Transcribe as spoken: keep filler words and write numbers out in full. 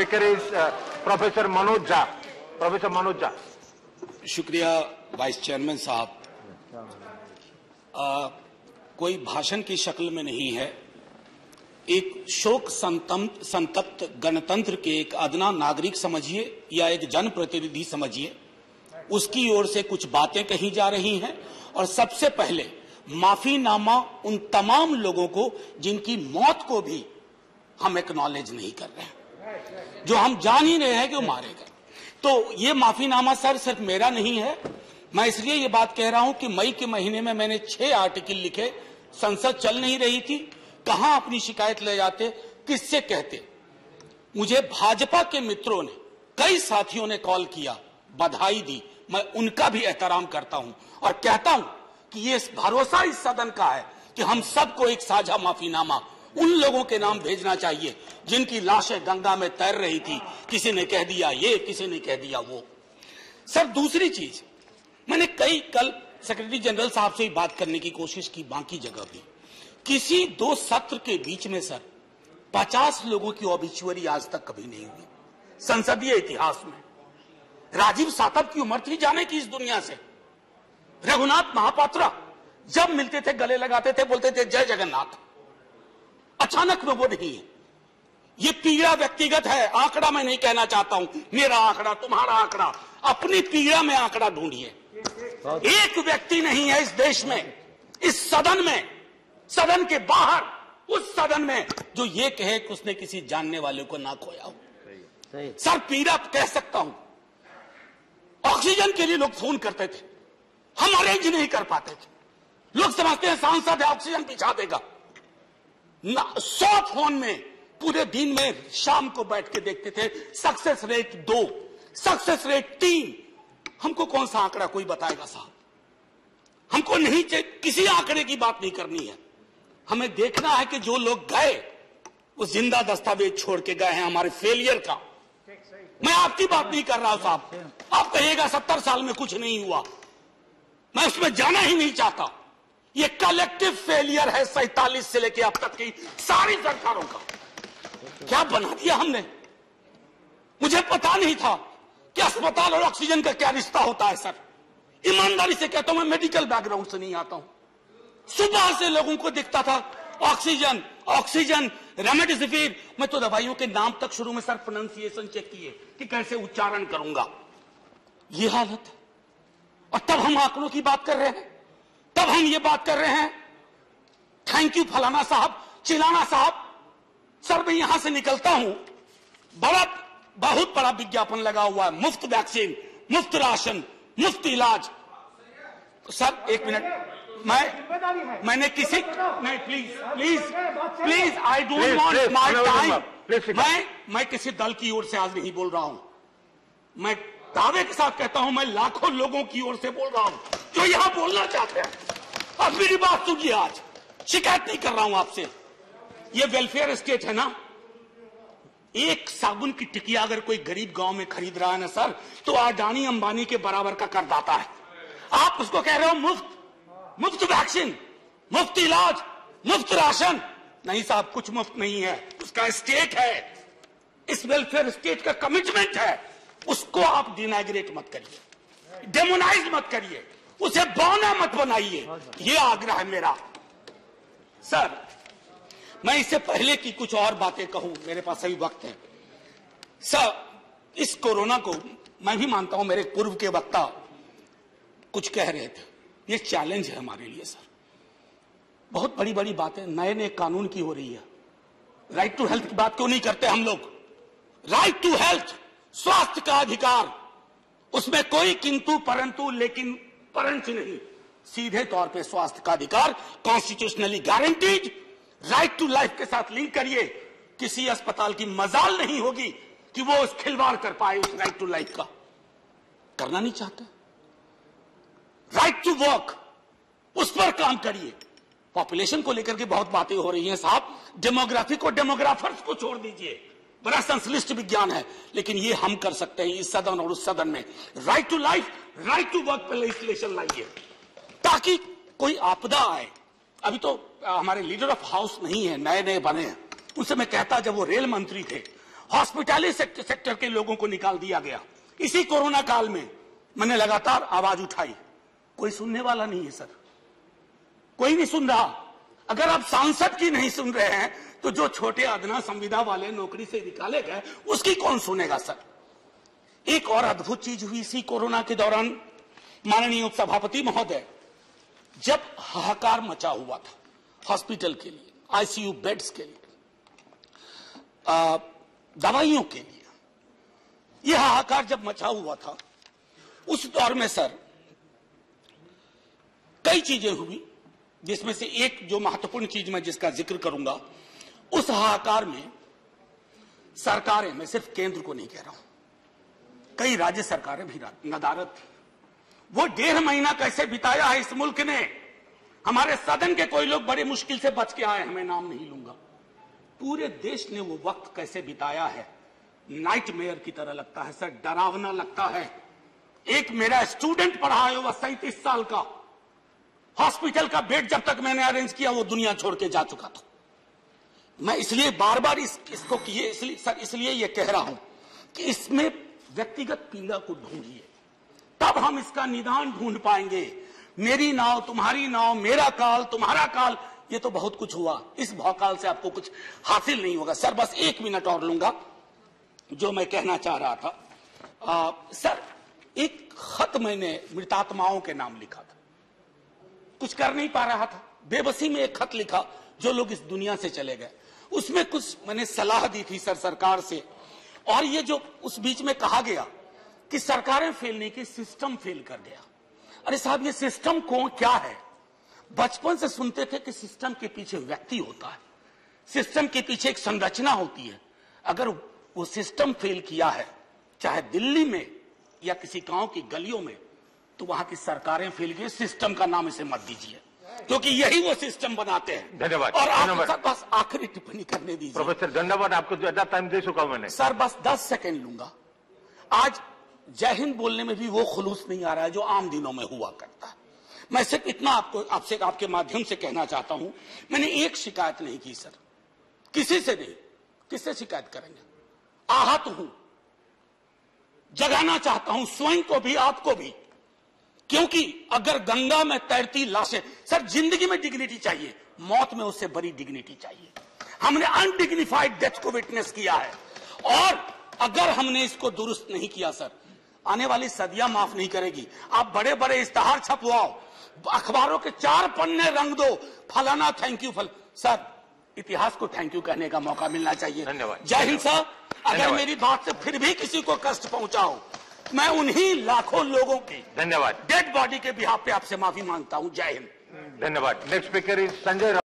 Speaker is professor Manoj Jha. Professor Manoj Jha. शुक्रिया vice chairman साहब. कोई भाषण की शक्ल में नहीं है, एक शोक संतप्त गणतंत्र के एक अदना नागरिक समझिए या एक जनप्रतिनिधि समझिए, उसकी ओर से कुछ बातें कही जा रही हैं. और सबसे पहले माफीनामा उन तमाम लोगों को जिनकी मौत को भी हम एक्नॉलेज नहीं कर रहे हैं, जो हम जान ही रहे हैं कि वो मारे गए. तो ये माफीनामा सर सिर्फ मेरा नहीं है, मैं इसलिए ये बात कह रहा हूं कि मई के महीने में मैंने छह आर्टिकल लिखे. संसद चल नहीं रही थी, कहां अपनी शिकायत ले जाते, किससे कहते. मुझे भाजपा के मित्रों ने, कई साथियों ने कॉल किया, बधाई दी. मैं उनका भी एहतराम करता हूं और कहता हूं कि ये भरोसा इस सदन का है कि हम सबको एक साझा माफीनामा उन लोगों के नाम भेजना चाहिए जिनकी लाशें गंगा में तैर रही थी. किसी ने कह दिया ये, किसी ने कह दिया वो. सर दूसरी चीज, मैंने कई कल सेक्रेटरी जनरल साहब से ही बात करने की कोशिश की, बाकी जगह भी. किसी दो सत्र के बीच में सर पचास लोगों की ऑबिचुअरी आज तक कभी नहीं हुई संसदीय इतिहास में. राजीव सातव की उम्र थी जाने की इस दुनिया से. रघुनाथ महापात्रा जब मिलते थे गले लगाते थे, बोलते थे जय जगन्नाथ. अचानक में वो नहीं है. ये पीड़ा व्यक्तिगत है, आंकड़ा मैं नहीं कहना चाहता हूं, मेरा आंकड़ा, तुम्हारा आंकड़ा, अपनी पीड़ा में आंकड़ा ढूंढिए. एक व्यक्ति नहीं है इस देश में, इस सदन में, सदन के बाहर, उस सदन में जो ये कहे कि उसने किसी जानने वाले को ना खोया हो. सर पीड़ा कह सकता हूं. ऑक्सीजन के लिए लोग फोन करते थे, हम अरेंज नहीं कर पाते थे. लोग समझते हैं सांसद है ऑक्सीजन पिछा देगा. सौ फोन में पूरे दिन में शाम को बैठ के देखते थे, सक्सेस रेट दो, सक्सेस रेट तीन. हमको कौन सा आंकड़ा कोई बताएगा साहब? हमको नहीं, किसी आंकड़े की बात नहीं करनी है. हमें देखना है कि जो लोग गए वो जिंदा दस्तावेज छोड़ के गए हैं हमारे फेलियर का. मैं आपकी बात नहीं कर रहा हूं साहब. आप कहिएगा सत्तर साल में कुछ नहीं हुआ, मैं उसमें जाना ही नहीं चाहता. ये कलेक्टिव फेलियर है सैतालीस से लेकर अब तक की सारी सरकारों का. क्या बना दिया हमने? मुझे पता नहीं था कि अस्पताल और ऑक्सीजन का क्या रिश्ता होता है. सर ईमानदारी से कहता हूं, मैं मेडिकल बैकग्राउंड से नहीं आता हूं. सुबह से लोगों को दिखता था ऑक्सीजन ऑक्सीजन रेमडेसिविर. मैं तो दवाइयों के नाम तक शुरू में सर प्रोनाउंसिएशन चेक किए कि कैसे उच्चारण करूंगा. ये हालत. और तब हम आंकड़ों की बात कर रहे हैं, तब हम ये बात कर रहे हैं थैंक यू फलाना साहब, चिलाना साहब. सर मैं यहां से निकलता हूं, बड़ा बहुत बड़ा विज्ञापन लगा हुआ है, मुफ्त वैक्सीन, मुफ्त राशन, मुफ्त इलाज. सर एक मिनट, मैं मैंने किसी नहीं, please please please I don't want my time. मैं मैं किसी दल की ओर से आज नहीं बोल रहा हूं, मैं दावे के साथ कहता हूं, मैं लाखों लोगों की ओर से बोल रहा हूं जो यहां बोलना चाहते हैं. अब मेरी बात सुनिए, आज शिकायत नहीं कर रहा हूं आपसे. ये वेलफेयर स्टेट है ना. एक साबुन की टिकिया अगर कोई गरीब गांव में खरीद रहा है ना सर, तो अडानी अंबानी के बराबर का करदाता है. आप उसको कह रहे हो मुफ्त मुफ्त वैक्सीन, मुफ्त इलाज, मुफ्त राशन. नहीं साहब, कुछ मुफ्त नहीं है, उसका स्टेट है. इस वेलफेयर स्टेट का कमिटमेंट है, उसको आप डिनाइग्रेट मत करिए, डेमोनाइज मत करिए, उसे बौना मत बनाइए. ये आग्रह है मेरा. सर मैं इससे पहले की कुछ और बातें कहूं, मेरे पास सही वक्त है. सर इस कोरोना को मैं भी मानता हूं, मेरे पूर्व के वक्ता कुछ कह रहे थे, ये चैलेंज है हमारे लिए सर. बहुत बड़ी बड़ी बातें नए नए कानून की हो रही है. राइट टू हेल्थ की बात क्यों नहीं करते हम लोग? राइट टू हेल्थ, स्वास्थ्य का अधिकार, उसमें कोई किंतु परंतु लेकिन परंच नहीं, सीधे तौर पे स्वास्थ्य का अधिकार constitutionally guaranteed. Right to life के साथ लिंक करिए. किसी अस्पताल की मजाल नहीं होगी कि वो उस खिलवाड़ कर पाए उस राइट टू लाइफ का. करना नहीं चाहते. राइट टू वर्क, उस पर काम करिए. पॉपुलेशन को लेकर के बहुत बातें हो रही हैं साहब. डेमोग्राफी को, डेमोग्राफर्स को छोड़ दीजिए, बड़ा संश्लिष्ट विज्ञान है, लेकिन ये हम कर सकते हैं इस सदन और उस सदन में. Right to life, right to work पर लेजिस्लेशन लाइए ताकि कोई आपदा आए. अभी तो हमारे लीडर ऑफ हाउस नहीं है, नए नए बने हैं, उनसे मैं कहता, जब वो रेल मंत्री थे हॉस्पिटैलिटी सेक्टर, सेक्टर के लोगों को निकाल दिया गया। इसी कोरोना काल में मैंने लगातार आवाज उठाई, कोई सुनने वाला नहीं है सर, कोई नहीं सुन रहा। अगर आप सांसद की नहीं सुन रहे हैं तो जो छोटे अदना संविदा वाले नौकरी से निकाले गए उसकी कौन सुनेगा सर। एक और अद्भुत चीज हुई इसी कोरोना के दौरान, माननीय उपसभापति महोदय, जब हाहाकार मचा हुआ था हॉस्पिटल के लिए, आईसीयू बेड्स के लिए, आ, दवाइयों के लिए, यह हाहाकार जब मचा हुआ था उस दौर में सर कई चीजें हुई, जिसमें से एक जो महत्वपूर्ण चीज मैं जिसका जिक्र करूंगा, उस हाहाकार में सरकारें, मैं सिर्फ केंद्र को नहीं कह रहा हूं, कई राज्य सरकारें भी नदारद थी। वो डेढ़ महीना कैसे बिताया है इस मुल्क ने। हमारे सदन के कोई लोग बड़े मुश्किल से बच के आए हैं, मैं नाम नहीं लूंगा। पूरे देश ने वो वक्त कैसे बिताया है, नाइटमेयर की तरह लगता है सर, डरावना लगता है। एक मेरा स्टूडेंट पढ़ा है, वह सैंतीस साल का, हॉस्पिटल का बेड जब तक मैंने अरेंज किया वो दुनिया छोड़ के जा चुका था। मैं इसलिए बार बार इस, इसको किए इसलिए सर इसलिए ये कह रहा हूं कि इसमें व्यक्तिगत पीड़ा को ढूंढिए, तब हम इसका निदान ढूंढ पाएंगे। मेरी नाव तुम्हारी नाव, मेरा काल तुम्हारा काल, ये तो बहुत कुछ हुआ, इस भौकाल से आपको कुछ हासिल नहीं होगा सर। बस एक मिनट और लूंगा, जो मैं कहना चाह रहा था आ, सर एक खत मैंने मृतात्माओं के नाम लिखा था, कुछ कर नहीं पा रहा था, बेबसी में एक खत लिखा, जो लोग इस दुनिया से चले गए। उसमें कुछ मैंने सलाह दी थी सर सरकार से, और ये जो उस बीच में कहा गया कि सरकारें फेल नहीं की, सिस्टम फेल कर गया। अरे साहब, ये सिस्टम कौन क्या है? बचपन से सुनते थे कि सिस्टम के पीछे व्यक्ति होता है, सिस्टम के पीछे एक संरचना होती है। अगर वो सिस्टम फेल किया है, चाहे दिल्ली में या किसी गांव की गलियों में, तो वहां की सरकारें फेल की, सिस्टम का नाम इसे मत दीजिए, क्योंकि यही वो सिस्टम बनाते हैं। धन्यवाद। और आप बस आखिरी टिप्पणी करने दीजिए प्रोफेसर। धन्यवाद, आपको ज्यादा टाइम दे चुका हूं मैंने सर, बस दस सेकेंड लूंगा। आज जय हिंद बोलने में भी वो खुलूस नहीं आ रहा है जो आम दिनों में हुआ करता है। मैं सिर्फ इतना आपको आपसे आपके माध्यम से कहना चाहता हूं, मैंने एक शिकायत नहीं की सर, किसी से नहीं, किससे शिकायत करेंगे। आहत हूं, जगाना चाहता हूं स्वयं को भी, आपको भी, क्योंकि अगर गंगा में तैरती लाशें सर, जिंदगी में डिग्निटी चाहिए, मौत में उससे बड़ी डिग्निटी चाहिए। हमने अनडिग्निफाइड डेथ को विटनेस किया है, और अगर हमने इसको दुरुस्त नहीं किया सर, आने वाली सदियां माफ नहीं करेगी। आप बड़े बड़े इश्तहार छपवाओ, अखबारों के चार पन्ने रंग दो, फलाना थैंक यू फल सर, इतिहास को थैंक यू कहने का मौका मिलना चाहिए। धन्यवाद। जय हिंद सर। अगर मेरी बात से फिर भी किसी को कष्ट पहुंचाओ, मैं उन्हीं लाखों लोगों की धन्यवाद डेड बॉडी के बिहाफ पे आपसे माफी मांगता हूं। जय हिंद। धन्यवाद। Next speaker is Sanjay.